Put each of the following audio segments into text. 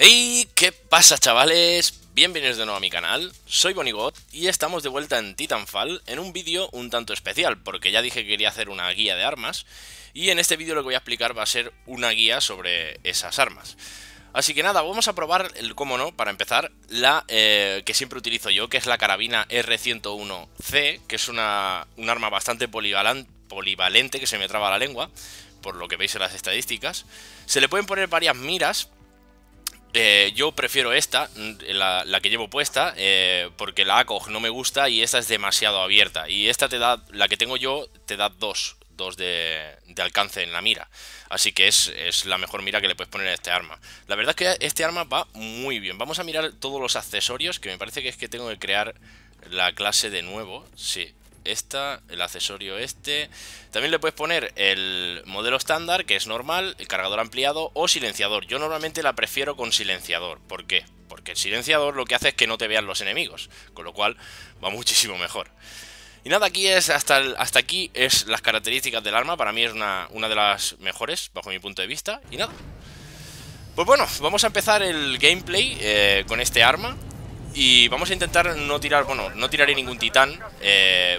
¡Hey! ¿Qué pasa, chavales? Bienvenidos de nuevo a mi canal, soy Bonigot y estamos de vuelta en Titanfall en un vídeo un tanto especial, porque ya dije que quería hacer una guía de armas y en este vídeo lo que voy a explicar va a ser una guía sobre esas armas. Así que nada, vamos a probar, cómo no, para empezar, la que siempre utilizo yo, que es la carabina R-101C, que es un arma bastante polivalente, que se me traba la lengua, por lo que veis en las estadísticas. Se le pueden poner varias miras. Yo prefiero esta, la que llevo puesta, porque la ACOG no me gusta y esta es demasiado abierta. Y esta te da, la que tengo yo, te da dos de alcance en la mira. Así que es la mejor mira que le puedes poner a este arma. La verdad es que este arma va muy bien. Vamos a mirar todos los accesorios, que me parece que es que tengo que crear la clase de nuevo. Sí, esta, el accesorio este. También le puedes poner el modelo estándar, que es normal, el cargador ampliado o silenciador. Yo normalmente la prefiero con silenciador. ¿Por qué? Porque el silenciador lo que hace es que no te vean los enemigos, con lo cual va muchísimo mejor. Y nada, aquí es hasta aquí es las características del arma. Para mí es una de las mejores, bajo mi punto de vista. Y nada, pues bueno, vamos a empezar el gameplay con este arma. Y vamos a intentar no tirar, bueno, no tiraré ningún titán,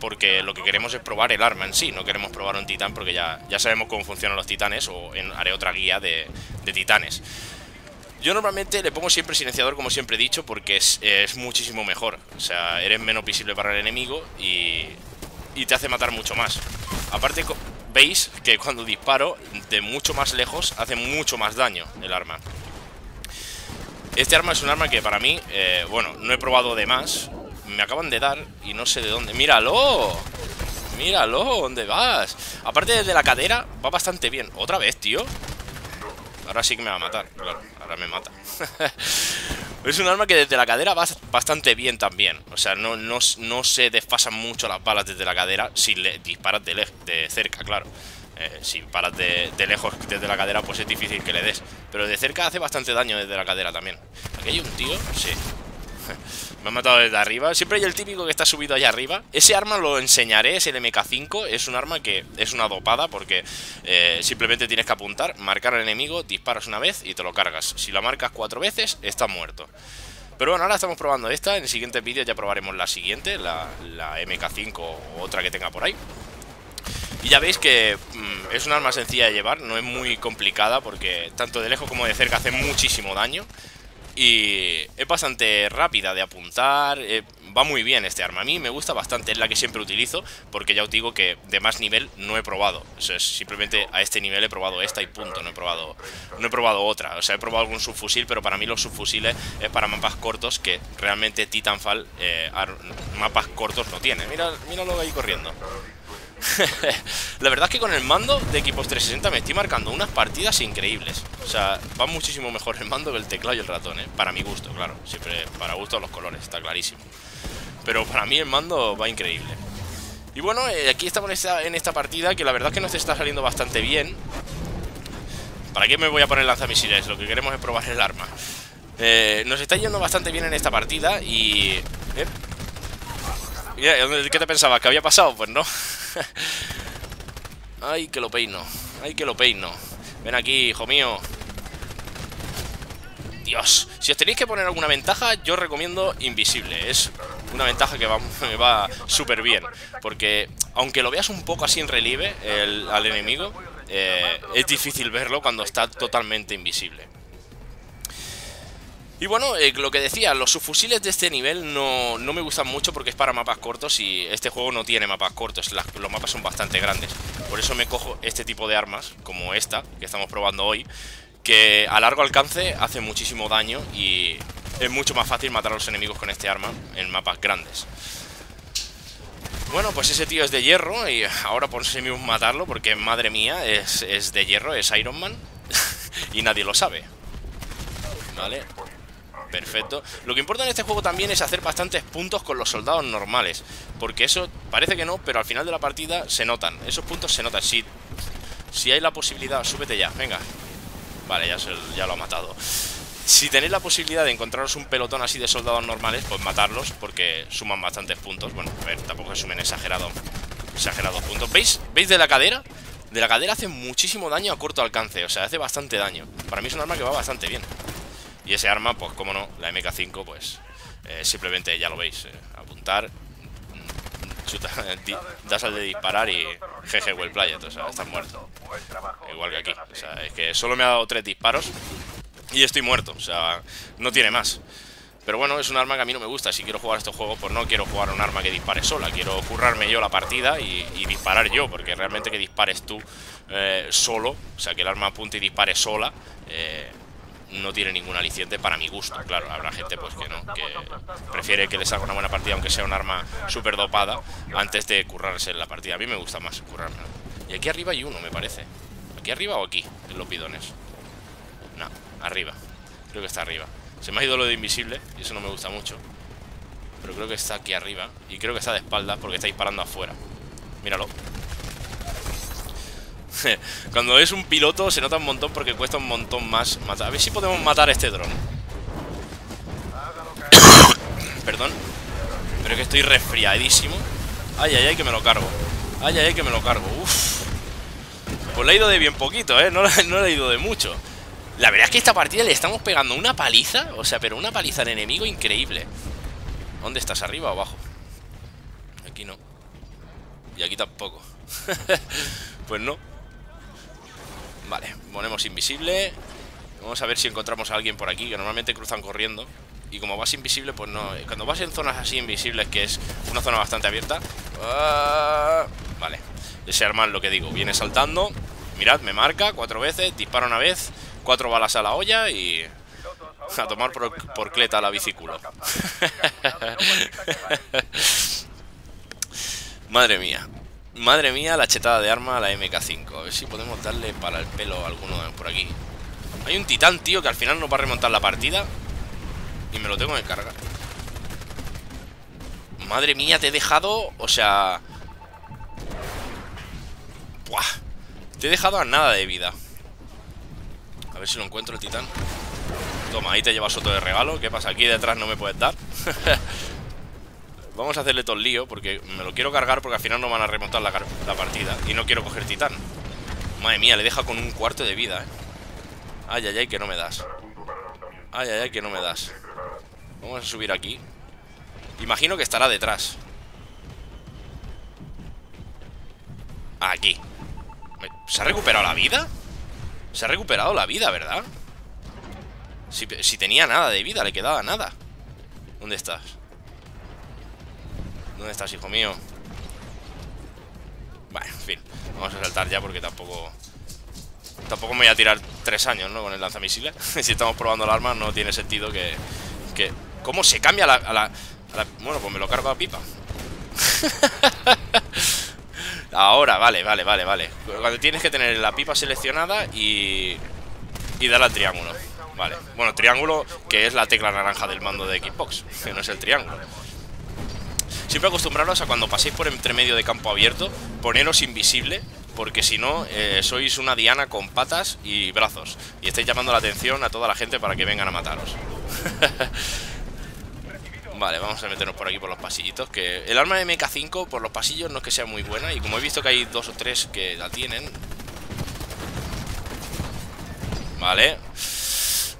porque lo que queremos es probar el arma en sí. No queremos probar un titán porque ya sabemos cómo funcionan los titanes, o haré otra guía de titanes. Yo normalmente le pongo siempre silenciador, como siempre he dicho, porque es muchísimo mejor. O sea, eres menos visible para el enemigo y te hace matar mucho más. Aparte, veis que cuando disparo de mucho más lejos hace mucho más daño el arma. Este arma es un arma que para mí, bueno, no he probado de más. Me acaban de dar y no sé de dónde. ¡Míralo! ¡Míralo! ¿Dónde vas? Aparte de la cadera, va bastante bien. ¿Otra vez, tío? Ahora sí que me va a matar, claro, ahora me mata. Es un arma que desde la cadera va bastante bien también. O sea, no se desfasan mucho las balas desde la cadera si le disparas de cerca, claro. Si paras de lejos desde la cadera, pues es difícil que le des. Pero de cerca hace bastante daño desde la cadera también. ¿Aquí hay un tío? Sí. Me han matado desde arriba. Siempre hay el típico que está subido allá arriba. Ese arma lo enseñaré, es el MK5. Es un arma que es una dopada, porque simplemente tienes que apuntar, marcar al enemigo, disparas una vez y te lo cargas. Si lo marcas 4 veces, estás muerto. Pero bueno, ahora estamos probando esta. En el siguiente vídeo ya probaremos la siguiente, la MK5 o otra que tenga por ahí. Y ya veis que es un arma sencilla de llevar, no es muy complicada, porque tanto de lejos como de cerca hace muchísimo daño. Y es bastante rápida de apuntar, va muy bien este arma. A mí me gusta bastante, es la que siempre utilizo, porque ya os digo que de más nivel no he probado. O sea, simplemente a este nivel he probado esta y punto, no he probado otra. O sea, he probado algún subfusil, pero para mí los subfusiles es para mapas cortos, que realmente Titanfall mapas cortos no tiene. Míralo ahí corriendo. La verdad es que con el mando de equipos 360 me estoy marcando unas partidas increíbles. O sea, va muchísimo mejor el mando que el teclado y el ratón, ¿eh? Para mi gusto, claro. Siempre para gusto los colores, está clarísimo. Pero para mí el mando va increíble. Y bueno, aquí estamos en esta partida, que la verdad es que nos está saliendo bastante bien. ¿Para qué me voy a poner lanzamisiles? Lo que queremos es probar el arma. Nos está yendo bastante bien en esta partida y... ¿Qué te pensabas? ¿Que había pasado? Pues no. Ay, que lo peino. Ay, que lo peino. Ven aquí, hijo mío. Dios. Si os tenéis que poner alguna ventaja, yo recomiendo invisible. Es una ventaja que va súper bien, porque aunque lo veas un poco así en relieve al enemigo, es difícil verlo cuando está totalmente invisible. Y bueno, lo que decía, los subfusiles de este nivel no me gustan mucho, porque es para mapas cortos y este juego no tiene mapas cortos, los mapas son bastante grandes. Por eso me cojo este tipo de armas, como esta que estamos probando hoy, que a largo alcance hace muchísimo daño y es mucho más fácil matar a los enemigos con este arma en mapas grandes. Bueno, pues ese tío es de hierro y ahora conseguimos matarlo porque, madre mía, es de hierro, es Iron Man y nadie lo sabe. Vale. Perfecto. Lo que importa en este juego también es hacer bastantes puntos con los soldados normales, porque eso parece que no, pero al final de la partida se notan. Esos puntos se notan. Si hay la posibilidad, súbete ya, venga. Vale, ya lo ha matado. Si tenéis la posibilidad de encontraros un pelotón así de soldados normales, pues matarlos, porque suman bastantes puntos. Bueno, a ver, tampoco sumen exagerados puntos. ¿Veis de la cadera? De la cadera hace muchísimo daño a corto alcance, o sea, hace bastante daño. Para mí es un arma que va bastante bien. Y ese arma, pues como no, la MK5, pues simplemente ya lo veis, apuntar, das al de disparar y GG well play, o sea, estás muerto. Igual que aquí, o sea, es que solo me ha dado 3 disparos y estoy muerto, o sea, no tiene más. Pero bueno, es un arma que a mí no me gusta. Si quiero jugar estos juegos, pues no quiero jugar un arma que dispare sola. Quiero currarme yo la partida y disparar yo, porque realmente que dispares tú solo, o sea, que el arma apunte y dispare sola, no tiene ningún aliciente para mi gusto. Claro, habrá gente pues que no, que prefiere que les haga una buena partida aunque sea un arma súper dopada antes de currarse la partida. A mí me gusta más currarme. Y aquí arriba hay uno, me parece. ¿Aquí arriba o aquí? En los bidones. No, arriba. Creo que está arriba. Se me ha ido lo de invisible y eso no me gusta mucho. Pero creo que está aquí arriba. Y creo que está de espaldas porque está disparando afuera. Míralo. Cuando es un piloto se nota un montón porque cuesta un montón más matar. A ver si podemos matar a este dron. Perdón. Pero es que estoy resfriadísimo. Ay, ay, ay, que me lo cargo. Ay, ay, ay, que me lo cargo. Uff. Pues le he ido de bien poquito, ¿eh? No le he ido de mucho. La verdad es que esta partida le estamos pegando una paliza. O sea, pero una paliza al enemigo increíble. ¿Dónde estás? ¿Arriba o abajo? Aquí no. Y aquí tampoco. Pues no. Vale, ponemos invisible. Vamos a ver si encontramos a alguien por aquí, que normalmente cruzan corriendo. Y como vas invisible, pues no. Cuando vas en zonas así invisibles, que es una zona bastante abierta. Vale. Ese arma es lo que digo. Viene saltando. Mirad, me marca 4 veces. Dispara una vez. 4 balas a la olla y a tomar por cleta la bicicula. Madre mía la chetada de arma a la MK5. A ver si podemos darle para el pelo a alguno por aquí. Hay un titán, tío, que al final nos va a remontar la partida y me lo tengo que cargar. Madre mía, te he dejado, o sea... ¡buah! Te he dejado a nada de vida. A ver si lo encuentro el titán. Toma, ahí te llevas otro de regalo. ¿Qué pasa? Aquí detrás no me puedes dar. Vamos a hacerle todo el lío porque me lo quiero cargar porque al final no van a remontar la partida. Y no quiero coger titán. Madre mía, le deja con un cuarto de vida, ¿eh? Ay, ay, ay, que no me das. Ay, ay, ay, que no me das. Vamos a subir aquí. Imagino que estará detrás. Aquí. ¿Se ha recuperado la vida? Se ha recuperado la vida, ¿verdad? Si tenía nada de vida, le quedaba nada. ¿Dónde estás? ¿Dónde estás, hijo mío? Bueno, en fin. Vamos a saltar ya porque tampoco... Tampoco me voy a tirar 3 años, ¿no? Con el lanzamisiles. Si estamos probando el arma, no tiene sentido que... ¿Cómo se cambia a la... Bueno, pues me lo cargo a pipa. Ahora, vale. Cuando tienes que tener la pipa seleccionada y darle al triángulo. Vale, bueno, triángulo que es la tecla naranja del mando de Xbox, que no es el triángulo. Siempre acostumbraros a cuando paséis por entre medio de campo abierto, poneros invisible, porque si no, sois una diana con patas y brazos. Y estáis llamando la atención a toda la gente para que vengan a mataros. Vale, vamos a meternos por aquí por los pasillitos. Que el arma de MK5 por los pasillos no es que sea muy buena. Y como he visto que hay 2 o 3 que la tienen. Vale.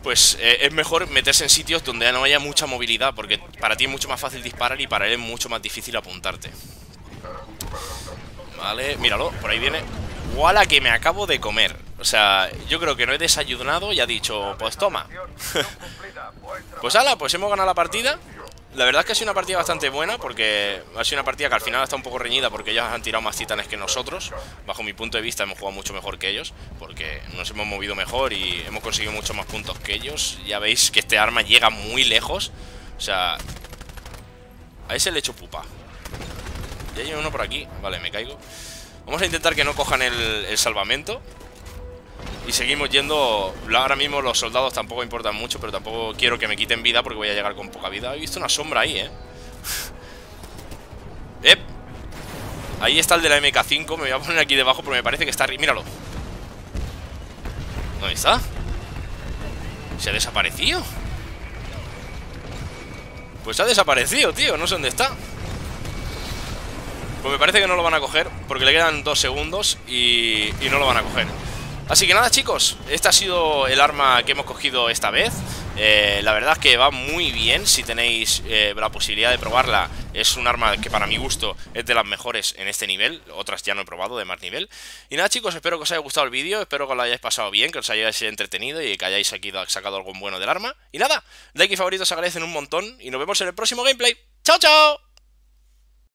Pues es mejor meterse en sitios donde no haya mucha movilidad. Porque para ti es mucho más fácil disparar y para él es mucho más difícil apuntarte. Vale, míralo, por ahí viene. ¡Wala que me acabo de comer! O sea, yo creo que no he desayunado y ha dicho, pues toma. Pues ala, pues hemos ganado la partida. La verdad es que ha sido una partida bastante buena porque ha sido una partida que al final está un poco reñida porque ellos han tirado más titanes que nosotros. Bajo mi punto de vista hemos jugado mucho mejor que ellos porque nos hemos movido mejor y hemos conseguido muchos más puntos que ellos. Ya veis que este arma llega muy lejos. O sea, a ese le echo pupa. Ya hay uno por aquí. Vale, me caigo. Vamos a intentar que no cojan el salvamento. Y seguimos yendo. Ahora mismo los soldados tampoco importan mucho, pero tampoco quiero que me quiten vida porque voy a llegar con poca vida. He visto una sombra ahí, ¿eh? ¡Ep! Ahí está el de la MK5. Me voy a poner aquí debajo porque me parece que está arriba. ¡Míralo! ¿Dónde está? ¿Se ha desaparecido? Pues ha desaparecido, tío. No sé dónde está. Pues me parece que no lo van a coger porque le quedan 2 segundos y no lo van a coger. Así que nada, chicos, este ha sido el arma que hemos cogido esta vez. La verdad es que va muy bien. Si tenéis la posibilidad de probarla, es un arma que para mi gusto es de las mejores en este nivel. Otras ya no he probado de más nivel. Y nada, chicos, espero que os haya gustado el vídeo, espero que os lo hayáis pasado bien, que os hayáis entretenido y que hayáis aquí sacado algo bueno del arma. Y nada, like y favoritos se agradecen un montón y nos vemos en el próximo gameplay. ¡Chao, chao!